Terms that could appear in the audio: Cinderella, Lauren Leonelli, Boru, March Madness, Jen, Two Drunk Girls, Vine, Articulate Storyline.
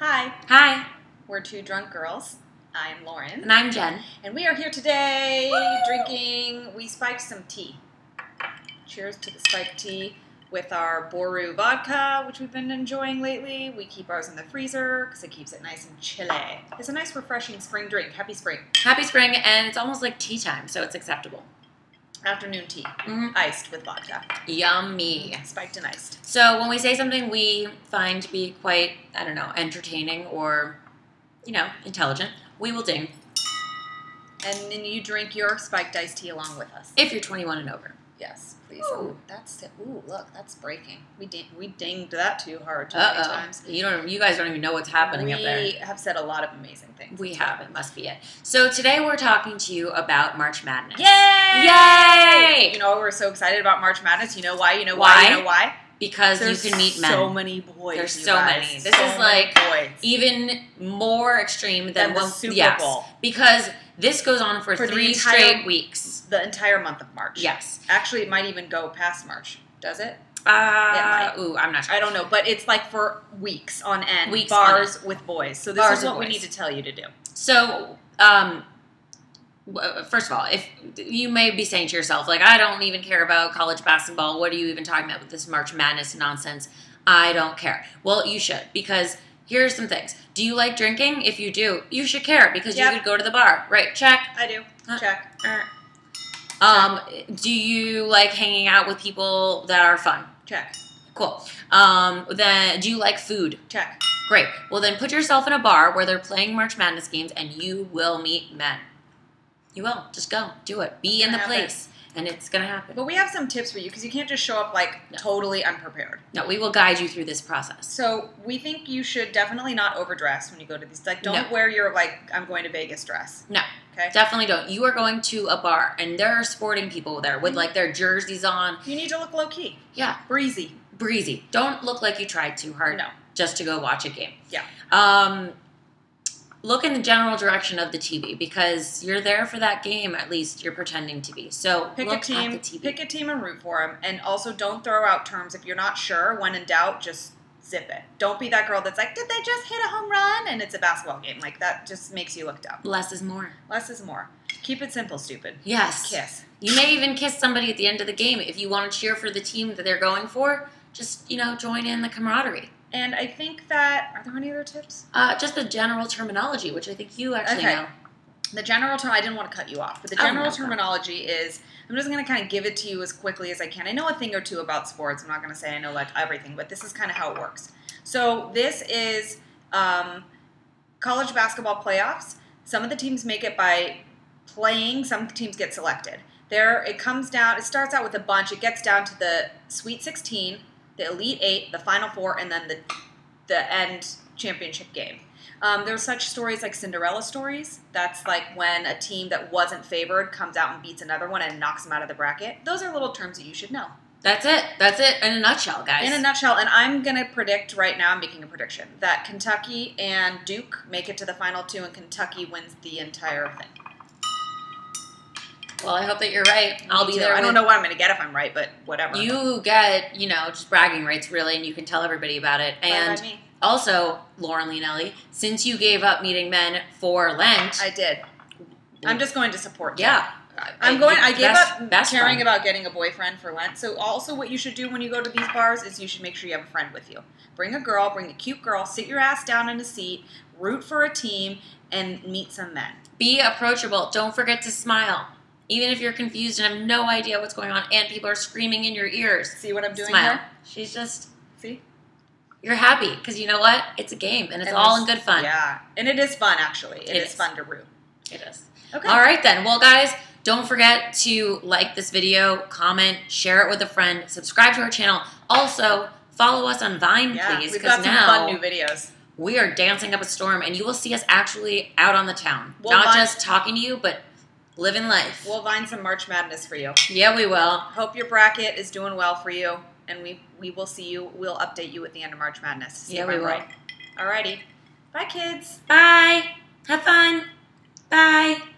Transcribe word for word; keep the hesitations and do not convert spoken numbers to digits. Hi. Hi. We're two drunk girls. I'm Lauren. And I'm Jen. And we are here today Woo! drinking, we spiked some tea. Cheers to the spiked tea with our Boru vodka, which we've been enjoying lately. We keep ours in the freezer because it keeps it nice and chilly. It's a nice refreshing spring drink. Happy spring. Happy spring, and it's almost like tea time, so it's acceptable. Afternoon tea, mm-hmm. iced with vodka. Yummy. Spiked and iced. So when we say something we find to be quite, I don't know, entertaining or, you know, intelligent, we will ding. And then you drink your spiked iced tea along with us. If you're twenty-one and over. Yes, please. Ooh, ooh that's it. Ooh, look, that's breaking. We ding, we dinged that too hard too many times. You don't. You guys don't even know what's happening we up there. We have said a lot of amazing things. We have. It must be it. So today we're talking to you about March Madness. Yay! Yay! You know we're so excited about March Madness. You know why? You know why? why? You know why? Because There's you can meet men. So many boys. There's so guys. many. This so is like boys. even more extreme than, than the well, Super yes, Bowl because. This goes on for, for three entire, straight weeks. The entire month of March. Yes. Actually, it might even go past March. Does it? Uh, it might. Ooh, I'm not sure. I don't know. But it's like for weeks on end. Weeks bars with boys. So this bars is what boys. we need to tell you to do. So, um, first of all, if you may be saying to yourself, like, I don't even care about college basketball. What are you even talking about with this March Madness nonsense? I don't care. Well, you should because... Here are some things. Do you like drinking? If you do, you should care because yep. you could go to the bar. Right, check. I do. Huh. Check. Um, do you like hanging out with people that are fun? Check. Cool. Um, then do you like food? Check. Great. Well, then put yourself in a bar where they're playing March Madness games and you will meet men. You will. Just go. Do it. Be it's in the happen. place. And it's going to happen. But we have some tips for you because you can't just show up like no. totally unprepared. No, we will guide you through this process. So we think you should definitely not overdress when you go to these. Like, don't no. wear your, like, I'm going to Vegas dress. No. Okay? Definitely don't. You are going to a bar and there are sporting people there with, like, their jerseys on. You need to look low-key. Yeah. Breezy. Breezy. Don't look like you tried too hard. No. Just to go watch a game. Yeah. Um... Look in the general direction of the T V because you're there for that game. At least you're pretending to be. So pick look a team, at the T V. Pick a team and root for them. And also, don't throw out terms if you're not sure. When in doubt, just zip it. Don't be that girl that's like, "Did they just hit a home run?" And it's a basketball game. Like that just makes you look dumb. Less is more. Less is more. Keep it simple, stupid. Yes. Kiss. You may even kiss somebody at the end of the game if you want to cheer for the team that they're going for. Just you know, join in the camaraderie. And I think that, are there any other tips? Uh, just the general terminology, which I think you actually okay. know. The general term, I didn't want to cut you off, but the general oh, no, terminology no. is, I'm just going to kind of give it to you as quickly as I can. I know a thing or two about sports. I'm not going to say I know like everything, but this is kind of how it works. So this is um, college basketball playoffs. Some of the teams make it by playing. Some teams get selected. There, it comes down, it starts out with a bunch. It gets down to the Sweet sixteen. The Elite Eight, the Final Four, and then the the end championship game. Um, there were such stories like Cinderella stories. That's like when a team that wasn't favored comes out and beats another one and knocks them out of the bracket. Those are little terms that you should know. That's it. That's it in a nutshell, guys. In a nutshell. And I'm going to predict right now, I'm making a prediction, that Kentucky and Duke make it to the Final Two and Kentucky wins the entire thing. Well, I hope that you're right. I'll be there. I don't know what I'm going to get if I'm right, but whatever. You get, you know, just bragging rights, really, and you can tell everybody about it. And also, Lauren Leonelli, since you gave up meeting men for Lent. I did. I'm just going to support you. Yeah. I'm going, I gave up caring about getting a boyfriend for Lent. So also what you should do when you go to these bars is you should make sure you have a friend with you. Bring a girl, bring a cute girl, sit your ass down in a seat, root for a team, and meet some men. Be approachable. Don't forget to smile. Even if you're confused and have no idea what's going on and people are screaming in your ears. See what I'm doing Smile. here? She's just... See? You're happy because you know what? It's a game and it's and all in good fun. Yeah. And it is fun, actually. It, it is. is fun to root. It is. Okay. All right, then. Well, guys, don't forget to like this video, comment, share it with a friend, subscribe to our channel. Also, follow us on Vine, yeah, please. We've got some now, fun new videos. We are dancing up a storm and you will see us actually out on the town. Well, Not Vine just talking to you, but... Living life. We'll find some March Madness for you. Yeah, we will. Hope your bracket is doing well for you, and we, we will see you. We'll update you at the end of March Madness. See yeah, we will. Right. All righty. Bye, kids. Bye. Have fun. Bye.